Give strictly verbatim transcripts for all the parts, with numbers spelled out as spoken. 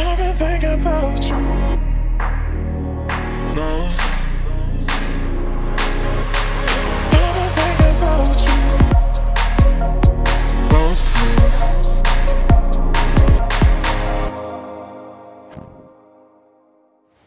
I've been thinking about you. No. I've been thinking about you. Mostly.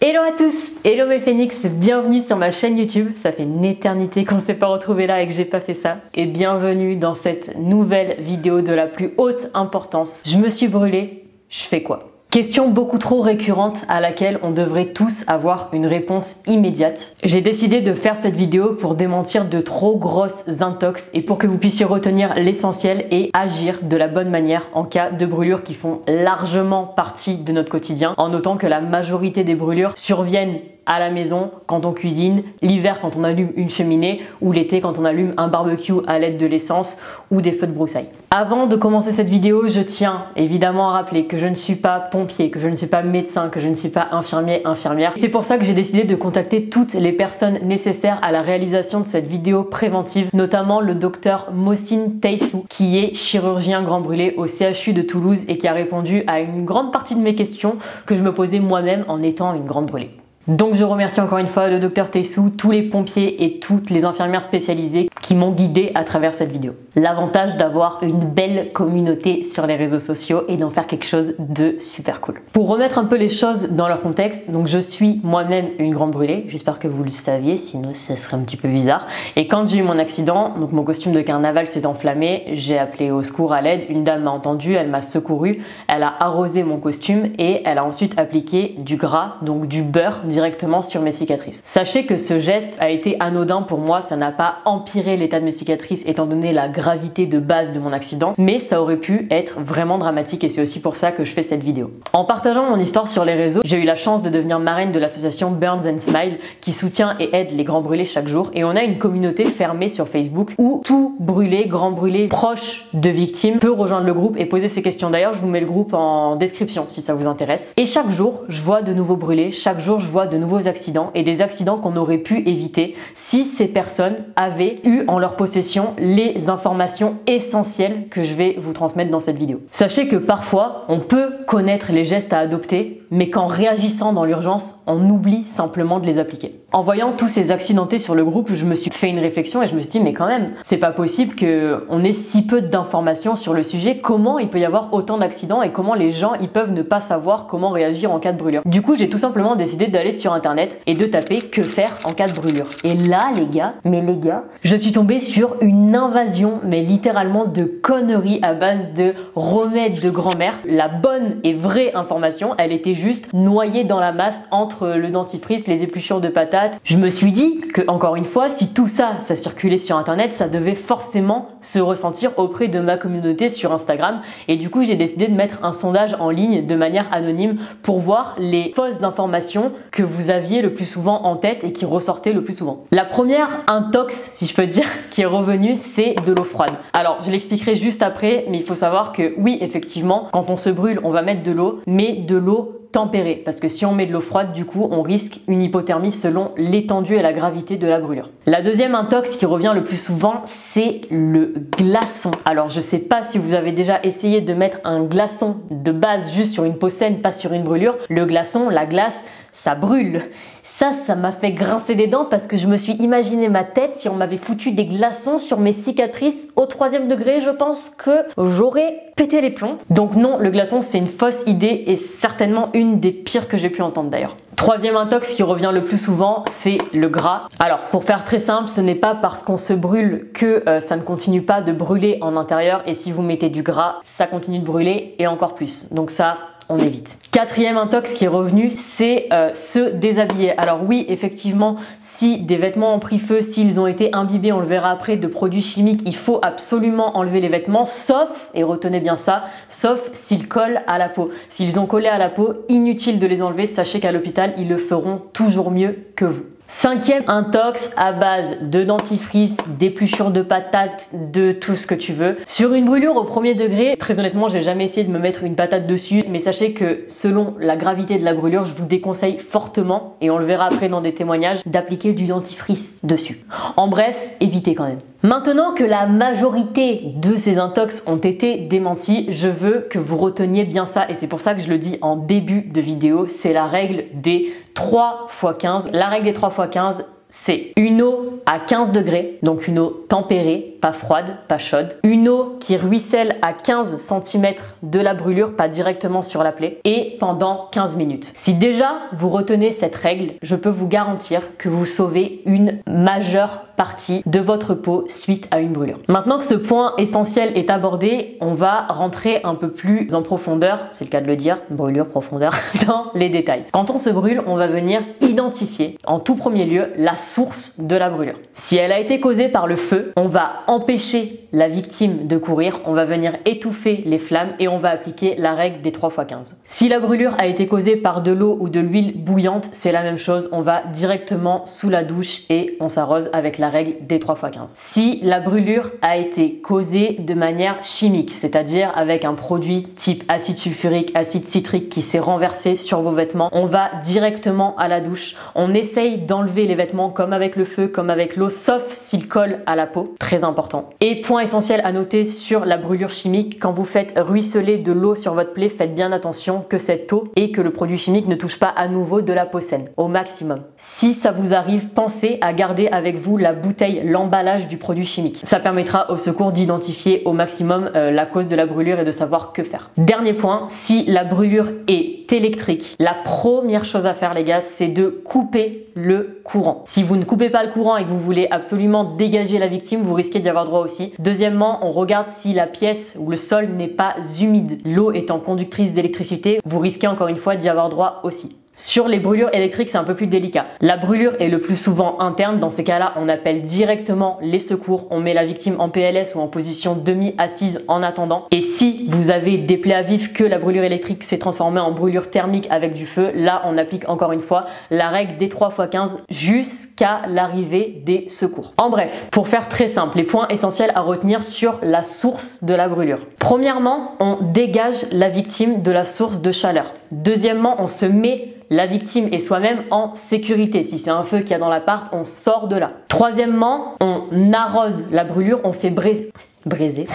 Hello à tous, hello mes phoenix, bienvenue sur ma chaîne YouTube. Ça fait une éternité qu'on ne s'est pas retrouvé là et que j'ai pas fait ça. Et bienvenue dans cette nouvelle vidéo de la plus haute importance. Je me suis brûlée, je fais quoi ? Question beaucoup trop récurrente à laquelle on devrait tous avoir une réponse immédiate. J'ai décidé de faire cette vidéo pour démentir de trop grosses intox et pour que vous puissiez retenir l'essentiel et agir de la bonne manière en cas de brûlures qui font largement partie de notre quotidien, en notant que la majorité des brûlures surviennent à la maison, quand on cuisine, l'hiver quand on allume une cheminée ou l'été quand on allume un barbecue à l'aide de l'essence ou des feux de broussailles. Avant de commencer cette vidéo, je tiens évidemment à rappeler que je ne suis pas pompier, que je ne suis pas médecin, que je ne suis pas infirmier, infirmière. C'est pour ça que j'ai décidé de contacter toutes les personnes nécessaires à la réalisation de cette vidéo préventive, notamment le docteur Mohcine Taïzou, qui est chirurgien grand brûlé au C H U de Toulouse et qui a répondu à une grande partie de mes questions que je me posais moi-même en étant une grande brûlée. Donc je remercie encore une fois le docteur Taïzou, tous les pompiers et toutes les infirmières spécialisées qui m'ont guidée à travers cette vidéo. L'avantage d'avoir une belle communauté sur les réseaux sociaux et d'en faire quelque chose de super cool. Pour remettre un peu les choses dans leur contexte, donc je suis moi-même une grande brûlée, j'espère que vous le saviez, sinon ce serait un petit peu bizarre. Et quand j'ai eu mon accident, donc mon costume de carnaval s'est enflammé, j'ai appelé au secours à l'aide, une dame m'a entendu, elle m'a secouru, elle a arrosé mon costume et elle a ensuite appliqué du gras, donc du beurre, directement sur mes cicatrices. Sachez que ce geste a été anodin pour moi, ça n'a pas empiré l'état de mes cicatrices étant donné la gravité de base de mon accident, mais ça aurait pu être vraiment dramatique et c'est aussi pour ça que je fais cette vidéo. En partageant mon histoire sur les réseaux, j'ai eu la chance de devenir marraine de l'association Burns and Smiles qui soutient et aide les grands brûlés chaque jour, et on a une communauté fermée sur Facebook où tout brûlé, grand brûlé, proche de victimes peut rejoindre le groupe et poser ses questions. D'ailleurs, je vous mets le groupe en description si ça vous intéresse. Et chaque jour, je vois de nouveaux brûlés, chaque jour, je vois de nouveaux accidents et des accidents qu'on aurait pu éviter si ces personnes avaient eu en leur possession les informations essentielles que je vais vous transmettre dans cette vidéo. Sachez que parfois, on peut connaître les gestes à adopter, mais qu'en réagissant dans l'urgence, on oublie simplement de les appliquer. En voyant tous ces accidentés sur le groupe, je me suis fait une réflexion et je me suis dit, mais quand même, c'est pas possible qu'on ait si peu d'informations sur le sujet. Comment il peut y avoir autant d'accidents et comment les gens ils peuvent ne pas savoir comment réagir en cas de brûlure? Du coup, j'ai tout simplement décidé d'aller sur internet et de taper que faire en cas de brûlure. Et là les gars, mais les gars, je suis tombée sur une invasion, mais littéralement de conneries à base de remèdes de grand-mère. La bonne et vraie information, elle était juste noyée dans la masse entre le dentifrice, les épluchures de patates. Je me suis dit que, encore une fois, si tout ça, ça circulait sur internet, ça devait forcément se ressentir auprès de ma communauté sur Instagram. Et du coup, j'ai décidé de mettre un sondage en ligne de manière anonyme pour voir les fausses informations que vous aviez le plus souvent en tête et qui ressortait le plus souvent. La première intox, si je peux dire, qui est revenue, c'est de l'eau froide. Alors, je l'expliquerai juste après, mais il faut savoir que oui, effectivement, quand on se brûle, on va mettre de l'eau, mais de l'eau tempérée, parce que si on met de l'eau froide, du coup on risque une hypothermie selon l'étendue et la gravité de la brûlure. La deuxième intox qui revient le plus souvent, c'est le glaçon. Alors je sais pas si vous avez déjà essayé de mettre un glaçon de base juste sur une peau saine, pas sur une brûlure. Le glaçon, la glace, ça brûle. Ça, ça m'a fait grincer des dents parce que je me suis imaginé ma tête si on m'avait foutu des glaçons sur mes cicatrices au troisième degré. Je pense que j'aurais pété les plombs. Donc non, le glaçon, c'est une fausse idée et certainement une des pires que j'ai pu entendre d'ailleurs. Troisième intox qui revient le plus souvent, c'est le gras. Alors pour faire très simple, ce n'est pas parce qu'on se brûle que euh, ça ne continue pas de brûler en intérieur, et si vous mettez du gras, ça continue de brûler et encore plus. Donc ça, on évite. Quatrième intox qui est revenu, c'est euh, se déshabiller. Alors oui, effectivement, si des vêtements ont pris feu, s'ils ont été imbibés, on le verra après, de produits chimiques, il faut absolument enlever les vêtements, sauf, et retenez bien ça, sauf s'ils collent à la peau. S'ils ont collé à la peau, inutile de les enlever, sachez qu'à l'hôpital, ils le feront toujours mieux que vous. Cinquième intox à base de dentifrice, d'épluchure de patates, de tout ce que tu veux. Sur une brûlure au premier degré, très honnêtement, j'ai jamais essayé de me mettre une patate dessus, mais sachez que selon la gravité de la brûlure, je vous déconseille fortement, et on le verra après dans des témoignages, d'appliquer du dentifrice dessus. En bref, évitez quand même. Maintenant que la majorité de ces intox ont été démentis, je veux que vous reteniez bien ça, et c'est pour ça que je le dis en début de vidéo, c'est la règle des trois fois quinze. La règle des trois fois quinze, c'est une eau à quinze degrés, donc une eau tempérée, pas froide, pas chaude, une eau qui ruisselle à quinze centimètres de la brûlure, pas directement sur la plaie, et pendant quinze minutes. Si déjà vous retenez cette règle, je peux vous garantir que vous sauvez une majeure partie de votre peau suite à une brûlure. Maintenant que ce point essentiel est abordé, on va rentrer un peu plus en profondeur, c'est le cas de le dire, brûlure, profondeur, dans les détails. Quand on se brûle, on va venir identifier en tout premier lieu la source de la brûlure. Si elle a été causée par le feu, on va empêcher la victime de courir, on va venir étouffer les flammes et on va appliquer la règle des trois fois quinze. Si la brûlure a été causée par de l'eau ou de l'huile bouillante, c'est la même chose, on va directement sous la douche et on s'arrose avec la La règle des trois fois quinze. Si la brûlure a été causée de manière chimique, c'est-à-dire avec un produit type acide sulfurique, acide citrique qui s'est renversé sur vos vêtements, on va directement à la douche. On essaye d'enlever les vêtements comme avec le feu, comme avec l'eau, sauf s'ils collent à la peau. Très important. Et point essentiel à noter sur la brûlure chimique, quand vous faites ruisseler de l'eau sur votre plaie, faites bien attention que cette eau et que le produit chimique ne touche pas à nouveau de la peau saine, au maximum. Si ça vous arrive, pensez à garder avec vous la bouteille, l'emballage du produit chimique. Ça permettra au secours d'identifier au maximum euh, la cause de la brûlure et de savoir que faire. Dernier point, si la brûlure est électrique, la première chose à faire les gars, c'est de couper le courant. Si vous ne coupez pas le courant et que vous voulez absolument dégager la victime, vous risquez d'y avoir droit aussi. Deuxièmement, on regarde si la pièce ou le sol n'est pas humide. L'eau étant conductrice d'électricité, vous risquez encore une fois d'y avoir droit aussi. Sur les brûlures électriques, c'est un peu plus délicat. La brûlure est le plus souvent interne. Dans ces cas-là, on appelle directement les secours. On met la victime en P L S ou en position demi-assise en attendant. Et si vous avez des plaies à vif que la brûlure électrique s'est transformée en brûlure thermique avec du feu, là, on applique encore une fois la règle des trois fois quinze jusqu'à l'arrivée des secours. En bref, pour faire très simple, les points essentiels à retenir sur la source de la brûlure. Premièrement, on dégage la victime de la source de chaleur. Deuxièmement, on se met la victime et soi-même en sécurité. Si c'est un feu qu'il y a dans l'appart, on sort de là. Troisièmement, on arrose la brûlure, on fait braiser... Braiser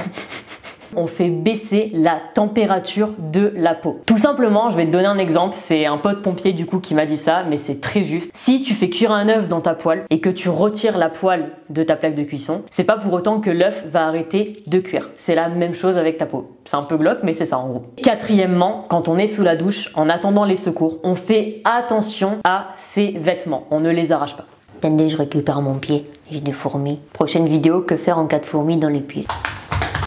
on fait baisser la température de la peau. Tout simplement, je vais te donner un exemple, c'est un pote pompier du coup qui m'a dit ça, mais c'est très juste. Si tu fais cuire un œuf dans ta poêle et que tu retires la poêle de ta plaque de cuisson, c'est pas pour autant que l'œuf va arrêter de cuire. C'est la même chose avec ta peau. C'est un peu glauque, mais c'est ça en gros. Quatrièmement, quand on est sous la douche, en attendant les secours, on fait attention à ses vêtements. On ne les arrache pas. Attendez, je récupère mon pied, j'ai des fourmis. Prochaine vidéo, que faire en cas de fourmis dans les pieds?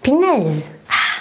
Punaise!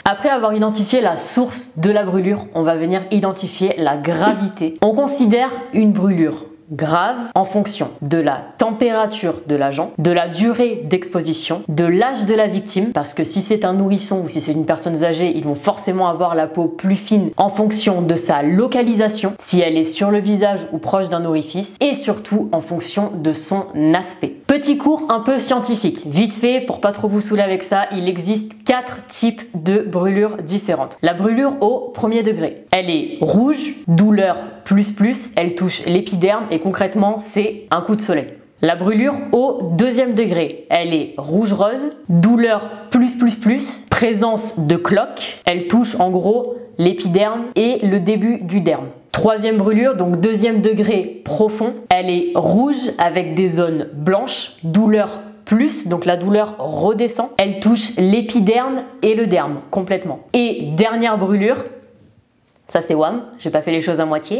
Après avoir identifié la source de la brûlure, on va venir identifier la gravité. On considère une brûlure grave en fonction de la température de l'agent, de la durée d'exposition, de l'âge de la victime, parce que si c'est un nourrisson ou si c'est une personne âgée, ils vont forcément avoir la peau plus fine en fonction de sa localisation, si elle est sur le visage ou proche d'un orifice, et surtout en fonction de son aspect. Petit cours un peu scientifique, vite fait pour pas trop vous saouler avec ça, il existe quatre types de brûlures différentes. La brûlure au premier degré, elle est rouge, douleur plus plus, elle touche l'épiderme et concrètement c'est un coup de soleil. La brûlure au deuxième degré, elle est rouge-rose, douleur plus plus plus, présence de cloques, elle touche en gros l'épiderme et le début du derme. Troisième brûlure, donc deuxième degré profond, elle est rouge avec des zones blanches, douleur plus, donc la douleur redescend, elle touche l'épiderme et le derme complètement. Et dernière brûlure, ça c'est wham, j'ai pas fait les choses à moitié.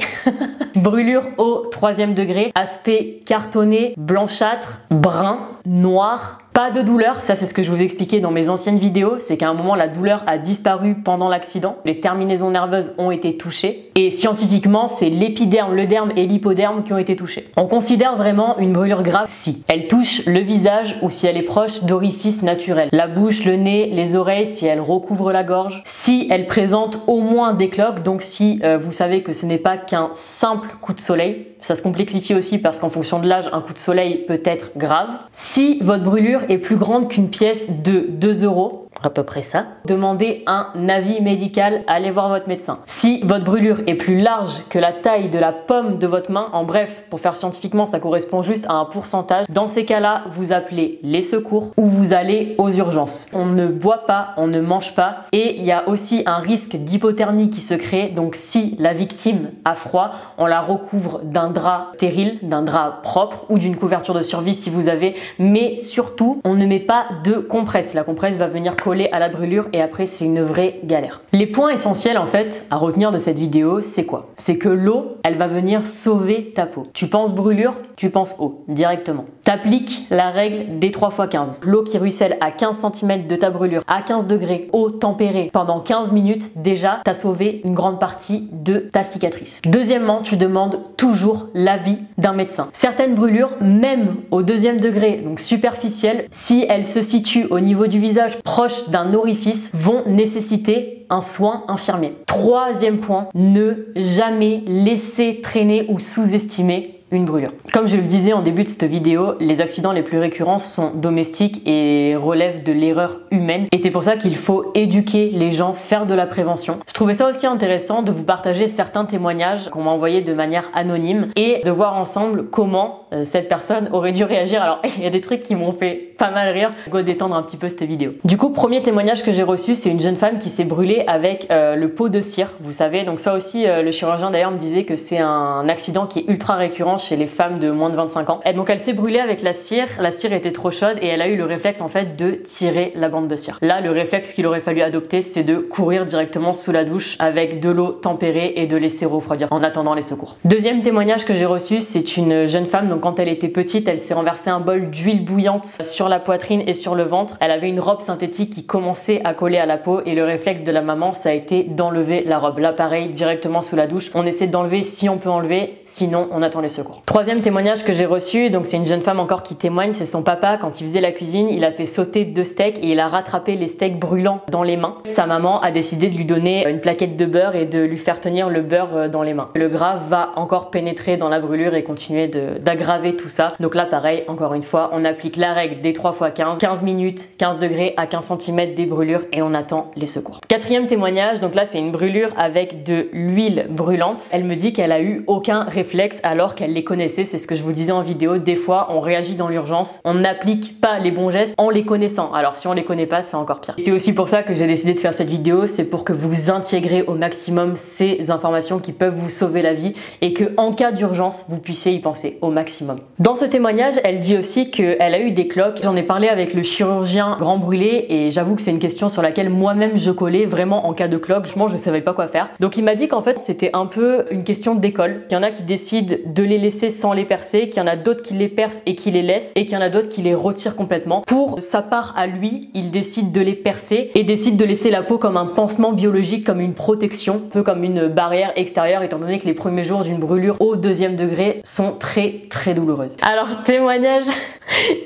Brûlure au troisième degré, aspect cartonné, blanchâtre, brun, noir, Pas de douleur, ça c'est ce que je vous expliquais dans mes anciennes vidéos, c'est qu'à un moment la douleur a disparu pendant l'accident, les terminaisons nerveuses ont été touchées et scientifiquement c'est l'épiderme, le derme et l'hypoderme qui ont été touchés. On considère vraiment une brûlure grave si elle touche le visage ou si elle est proche d'orifices naturels, la bouche, le nez, les oreilles, si elle recouvre la gorge, si elle présente au moins des cloques, donc si euh, vous savez que ce n'est pas qu'un simple coup de soleil. Ça se complexifie aussi parce qu'en fonction de l'âge, un coup de soleil peut être grave. Si votre brûlure est plus grande qu'une pièce de deux euros, à peu près ça, demandez un avis médical, allez voir votre médecin. Si votre brûlure est plus large que la taille de la paume de votre main, en bref, pour faire scientifiquement, ça correspond juste à un pourcentage, dans ces cas-là, vous appelez les secours ou vous allez aux urgences. On ne boit pas, on ne mange pas et il y a aussi un risque d'hypothermie qui se crée, donc si la victime a froid, on la recouvre d'un drap stérile, d'un drap propre ou d'une couverture de survie si vous avez, mais surtout on ne met pas de compresse, la compresse va venir coller à la brûlure et après c'est une vraie galère. Les points essentiels en fait à retenir de cette vidéo, c'est quoi? C'est que l'eau, elle va venir sauver ta peau. Tu penses brûlure, tu penses eau directement. T'appliques la règle des trois fois quinze. L'eau qui ruisselle à quinze centimètres de ta brûlure à quinze degrés, eau tempérée pendant quinze minutes, déjà t'as sauvé une grande partie de ta cicatrice. Deuxièmement, tu demandes toujours l'avis d'un médecin. Certaines brûlures, même au deuxième degré, donc superficielles, si elles se situent au niveau du visage proche d'un orifice, vont nécessiter un soin infirmier. Troisième point, ne jamais laisser traîner ou sous-estimer une brûlure. Comme je le disais en début de cette vidéo, les accidents les plus récurrents sont domestiques et relèvent de l'erreur humaine et c'est pour ça qu'il faut éduquer les gens, faire de la prévention. Je trouvais ça aussi intéressant de vous partager certains témoignages qu'on m'a envoyés de manière anonyme et de voir ensemble comment euh, cette personne aurait dû réagir. Alors il y a des trucs qui m'ont fait pas mal rire, go détendre un petit peu cette vidéo. Du coup, premier témoignage que j'ai reçu, c'est une jeune femme qui s'est brûlée avec euh, le pot de cire, vous savez, donc ça aussi euh, le chirurgien d'ailleurs me disait que c'est un accident qui est ultra récurrent chez les femmes de moins de vingt-cinq ans. Et donc elle s'est brûlée avec la cire, la cire était trop chaude et elle a eu le réflexe en fait de tirer la bande de cire. Là, le réflexe qu'il aurait fallu adopter, c'est de courir directement sous la douche avec de l'eau tempérée et de laisser refroidir en attendant les secours. Deuxième témoignage que j'ai reçu, c'est une jeune femme, donc quand elle était petite, elle s'est renversée un bol d'huile bouillante sur la poitrine et sur le ventre. Elle avait une robe synthétique qui commençait à coller à la peau et le réflexe de la maman, ça a été d'enlever la robe. Là, pareil, directement sous la douche, on essaie d'enlever si on peut enlever, sinon on attend les secours. Troisième témoignage que j'ai reçu, donc c'est une jeune femme encore qui témoigne, c'est son papa, quand il faisait la cuisine, il a fait sauter deux steaks et il a rattrapé les steaks brûlants dans les mains. Sa maman a décidé de lui donner une plaquette de beurre et de lui faire tenir le beurre dans les mains. Le gras va encore pénétrer dans la brûlure et continuer d'aggraver tout ça. Donc là pareil, encore une fois, on applique la règle des trois fois quinze, quinze minutes, quinze degrés à quinze centimètres des brûlures et on attend les secours. Quatrième témoignage, donc là c'est une brûlure avec de l'huile brûlante. Elle me dit qu'elle a eu aucun réflexe alors qu'elle les connaissez, c'est ce que je vous disais en vidéo, des fois on réagit dans l'urgence, on n'applique pas les bons gestes en les connaissant, alors si on les connaît pas c'est encore pire. C'est aussi pour ça que j'ai décidé de faire cette vidéo, c'est pour que vous intégrez au maximum ces informations qui peuvent vous sauver la vie et que en cas d'urgence vous puissiez y penser au maximum. Dans ce témoignage, elle dit aussi qu'elle a eu des cloques, j'en ai parlé avec le chirurgien grand brûlé et j'avoue que c'est une question sur laquelle moi-même je collais vraiment en cas de cloque, moi je savais pas quoi faire. Donc il m'a dit qu'en fait c'était un peu une question d'école, il y en a qui décident de les laisser sans les percer, qu'il y en a d'autres qui les percent et qui les laissent et qu'il y en a d'autres qui les retirent complètement. Pour sa part à lui, il décide de les percer et décide de laisser la peau comme un pansement biologique, comme une protection, un peu comme une barrière extérieure étant donné que les premiers jours d'une brûlure au deuxième degré sont très très douloureuses. Alors témoignage,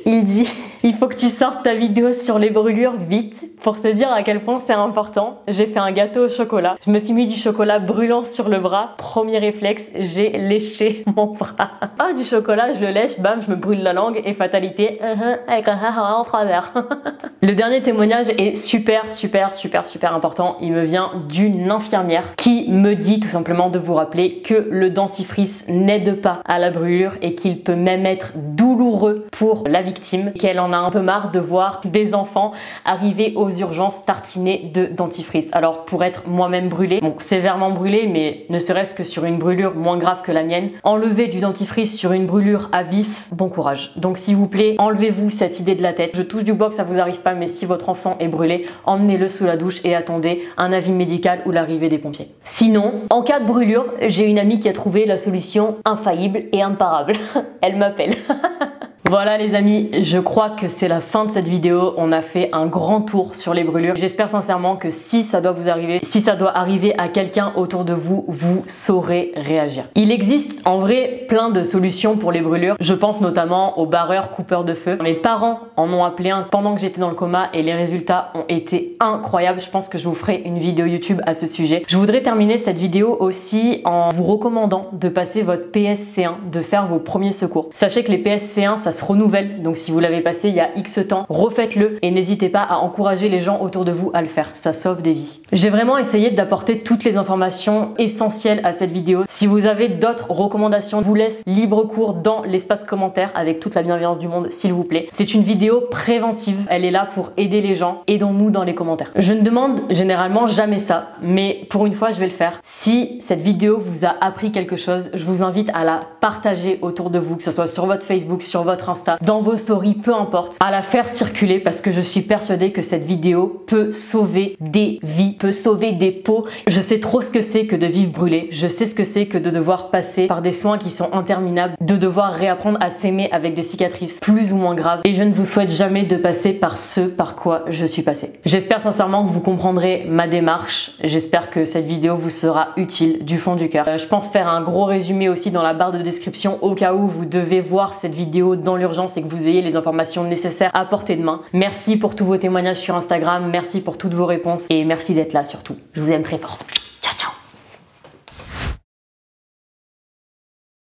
il dit il faut que tu sortes ta vidéo sur les brûlures vite pour te dire à quel point c'est important. J'ai fait un gâteau au chocolat, je me suis mis du chocolat brûlant sur le bras, premier réflexe, j'ai léché mon bras. Ah, du chocolat, je le lèche, bam, je me brûle la langue et fatalité, avec un haha en travers. Le dernier témoignage est super, super, super, super important. Il me vient d'une infirmière qui me dit tout simplement de vous rappeler que le dentifrice n'aide pas à la brûlure et qu'il peut même être douloureux pour la victime, qu'elle en a un peu marre de voir des enfants arriver aux urgences tartinés de dentifrice. Alors, pour être moi-même brûlée, bon, sévèrement brûlée, mais ne serait-ce que sur une brûlure moins grave que la mienne, enlever du Du dentifrice sur une brûlure à vif, bon courage. Donc s'il vous plaît, enlevez-vous cette idée de la tête. Je touche du bois que ça vous arrive pas, mais si votre enfant est brûlé, emmenez-le sous la douche et attendez un avis médical ou l'arrivée des pompiers. Sinon, en cas de brûlure, j'ai une amie qui a trouvé la solution infaillible et imparable. Elle m'appelle. Voilà les amis, je crois que c'est la fin de cette vidéo. On a fait un grand tour sur les brûlures. J'espère sincèrement que si ça doit vous arriver, si ça doit arriver à quelqu'un autour de vous, vous saurez réagir. Il existe en vrai plein de solutions pour les brûlures. Je pense notamment aux barreurs, coupeurs de feu. Mes parents en ont appelé un pendant que j'étais dans le coma et les résultats ont été incroyables. Je pense que je vous ferai une vidéo YouTube à ce sujet. Je voudrais terminer cette vidéo aussi en vous recommandant de passer votre P S C un, de faire vos premiers secours. Sachez que les P S C un, ça se renouvelle, donc si vous l'avez passé il y a X temps, refaites-le et n'hésitez pas à encourager les gens autour de vous à le faire, ça sauve des vies. J'ai vraiment essayé d'apporter toutes les informations essentielles à cette vidéo. Si vous avez d'autres recommandations, je vous laisse libre cours dans l'espace commentaire avec toute la bienveillance du monde, s'il vous plaît. C'est une vidéo préventive, elle est là pour aider les gens, aidons-nous dans les commentaires. Je ne demande généralement jamais ça, mais pour une fois je vais le faire. Si cette vidéo vous a appris quelque chose, je vous invite à la partager autour de vous, que ce soit sur votre Facebook, sur votre Insta, dans vos stories, peu importe, à la faire circuler parce que je suis persuadée que cette vidéo peut sauver des vies, peut sauver des peaux. Je sais trop ce que c'est que de vivre brûlé, je sais ce que c'est que de devoir passer par des soins qui sont interminables, de devoir réapprendre à s'aimer avec des cicatrices plus ou moins graves, et je ne vous souhaite jamais de passer par ce par quoi je suis passée. J'espère sincèrement que vous comprendrez ma démarche, j'espère que cette vidéo vous sera utile du fond du cœur. Euh, je pense faire un gros résumé aussi dans la barre de description au cas où vous devez voir cette vidéo dans l'urgence et que vous ayez les informations nécessaires à portée de main. Merci pour tous vos témoignages sur Instagram, merci pour toutes vos réponses et merci d'être là surtout. Je vous aime très fort.